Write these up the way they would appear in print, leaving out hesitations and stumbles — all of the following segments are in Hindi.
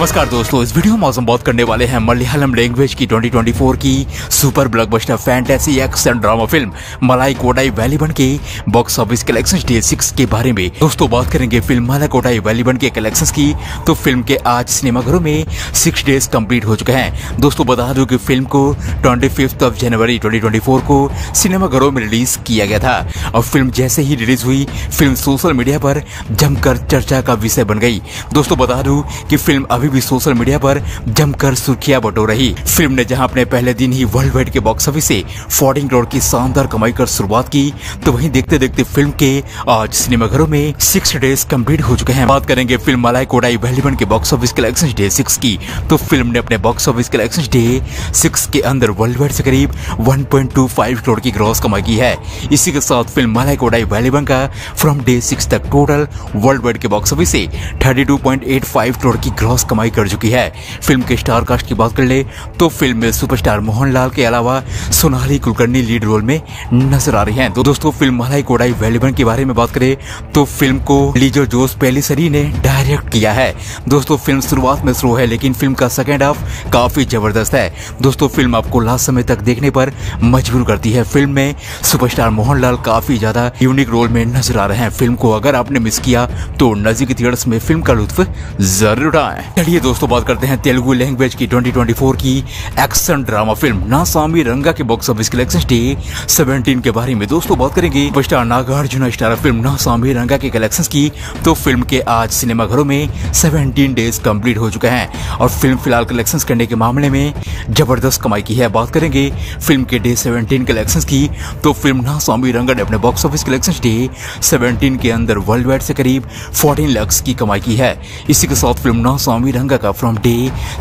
नमस्कार दोस्तों, इस वीडियो में मौसम बहुत करने वाले हैं मलयालम लैंग्वेज की 2024 की super blockbuster fantasy action drama फिल्म मलाइकोट्टाई वलिबन के बॉक्स ऑफिस कलेक्शंस डे 6 के बारे में। दोस्तों बात करेंगे फिल्म मलाइकोट्टाई वलिबन के कलेक्शंस की, तो फिल्म के आज सिनेमाघरों में 6 डेज कम्प्लीट हो चुके हैं। दोस्तों बता दूं कि फिल्म को 25 जनवरी 2024 को सिनेमाघरों में रिलीज किया गया था और फिल्म जैसे ही रिलीज हुई फिल्म सोशल मीडिया पर जमकर चर्चा का विषय बन गई। दोस्तों बता दूं कि फिल्म अभी भी सोशल मीडिया पर जमकर सुर्खियां बटोर रही। फिल्म ने जहां अपने पहले दिन ही वर्ल्ड वाइड के बॉक्स ऑफिस से 14 करोड़ की शानदार कमाई कर शुरुआत की, तो वहीं देखते देखते फिल्म के आज सिनेमाघरों में 6 डेज कंप्लीट हो चुके हैं। बात करेंगे फिल्म मलाइकोट्टाई वलिबन के बॉक्स ऑफिस कलेक्शन डे 6 की, तो फिल्म ने अपने बॉक्स ऑफिस कलेक्शन डे 6 के अंदर वर्ल्ड वाइड से करीब 1.25 करोड़ की ग्रॉस कमाई की है। इसी के साथ फिल्म मलाइकोट्टाई वलिबन का फ्रॉम डे 6 तक टोटल वर्ल्ड वाइड के बॉक्स ऑफिस से 32.85 करोड़ की ग्रॉस कमाई कर चुकी है। फिल्म के स्टार कास्ट की बात कर ले तो फिल्म में सुपरस्टार मोहनलाल के अलावा सोनाली कुलकर्णी लीड रोल में नजर आ रही हैं। तो दोस्तों फिल्म मलाइकोट्टाई वलिबन के बारे में बात करें तो फिल्म को लिजो जोस पेलिसेरी ने डायरेक्ट किया है। दोस्तों फिल्म शुरुआत में स्लो है लेकिन फिल्म का सेकेंड हाफ काफी जबरदस्त है। दोस्तों फिल्म आपको लास्ट समय तक देखने पर मजबूर करती है। फिल्म में सुपरस्टार मोहनलाल काफी ज्यादा यूनिक रोल में नजर आ रहे हैं। फिल्म को अगर आपने मिस किया तो नजदीकी थिएटर्स में फिल्म का लुत्फ जरूर उठाएं। चलिए दोस्तों बात करते हैं तेलुगु लैंग्वेज की 2024 की एक्शन ड्रामा फिल्म ना सामी रंगा के बॉक्स ऑफिस कलेक्शन डे 17 के बारे में। दोस्तों बात करेंगे स्टार नागार्जुना स्टार फिल्म ना सामी रंगा के कलेक्शंस की, तो फिल्म के आज सिनेमाघरों में 17 डेज कंप्लीट हो चुके हैं और फिल्म फिलहाल कलेक्शंस करने के मामले में जबरदस्त कमाई की है। बात करेंगे फिल्म के डे 17 कलेक्शंस की, तो फिल्म ना सामी रंगा ने अपने बॉक्स ऑफिस कलेक्शंस डे 17 के अंदर वर्ल्ड वाइड से करीब 14 लाख की कमाई की है। इसी के साथ फिल्म ना सामी रंगा का फ्रॉम डे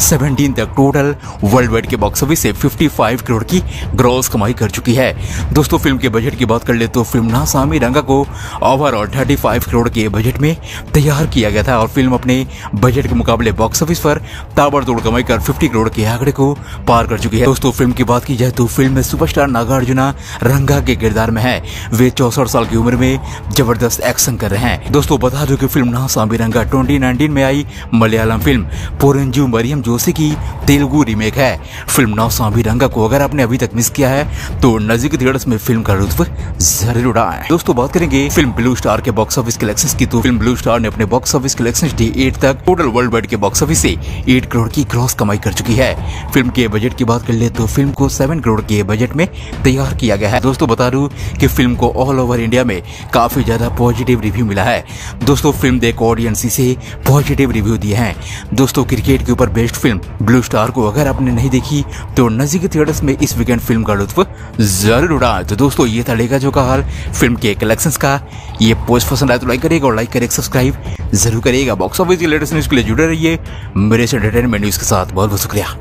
17 तक टोटल वर्ल्ड वाइड के बॉक्स ऑफिस से 55 करोड़ की ग्रॉस कमाई कर चुकी है। दोस्तों फिल्म के बजट की बात कर ले तो फिल्म ना सामी रंगा को ओवरऑल 35 करोड़ के बजट में तैयार किया गया था और फिल्म अपने बजट के मुकाबले बॉक्स ऑफिस पर ताबड़तोड़ कमाई कर 50 करोड़ के आंकड़े को पार कर चुकी है। दोस्तों फिल्म की बात की जाए तो फिल्म में सुपरस्टार नागार्जुना रंगा के किरदार में है। वे 64 साल की उम्र में जबरदस्त एक्शन कर रहे हैं। दोस्तों बता दो कि फिल्म ना सामी रंगा 2019 में आई मलयालम फिल्म पोरंजू मरियम जोशी की तेलुगु रीमेक है। फिल्म ना सामी रंगा को अगर आपने अभी तक मिस किया है तो नजदीकी थिएटर्स में फिल्म का लुत्फ जरूर उड़ाएं। दोस्तों बात करेंगे फिल्म ब्लू स्टार के बॉक्स ऑफिस कलेक्शंस की, तो फिल्म ब्लू स्टार ने अपने बॉक्स ऑफिस कलेक्शंस डे 8 तक टोटल वर्ल्ड वाइड के बॉक्स ऑफिस से 8 करोड़ की ग्रॉस कमाई कर चुकी है। फिल्म के बजट की बात कर ले तो फिल्म को 7 करोड़ के बजट में तैयार किया गया है। दोस्तों बता दूं कि फिल्म को ऑल ओवर इंडिया में काफी ज्यादा पॉजिटिव रिव्यू मिला है। दोस्तों फिल्म देख ऑडियंस इसे पॉजिटिव रिव्यू दिए हैं। दोस्तों क्रिकेट के ऊपर बेस्ड फिल्म ब्लू स्टार को अगर आपने नहीं देखी तो नजदीकी थिएटर्स में इस वीकेंड फिल्म का लुत्फ जरूर उड़ाएं। तो दोस्तों ये था लेगा जो का हाल फिल्म के कलेक्शंस का। ये पोस्ट पसंद आए तो लाइक करेगा और लाइक करेगा सब्सक्राइब जरूर करेगा। बॉक्स ऑफिस के लेटेस्ट न्यूज के लिए जुड़े रहिए मेरे एंटरटेनमेंट न्यूज के साथ। बहुत बहुत शुक्रिया।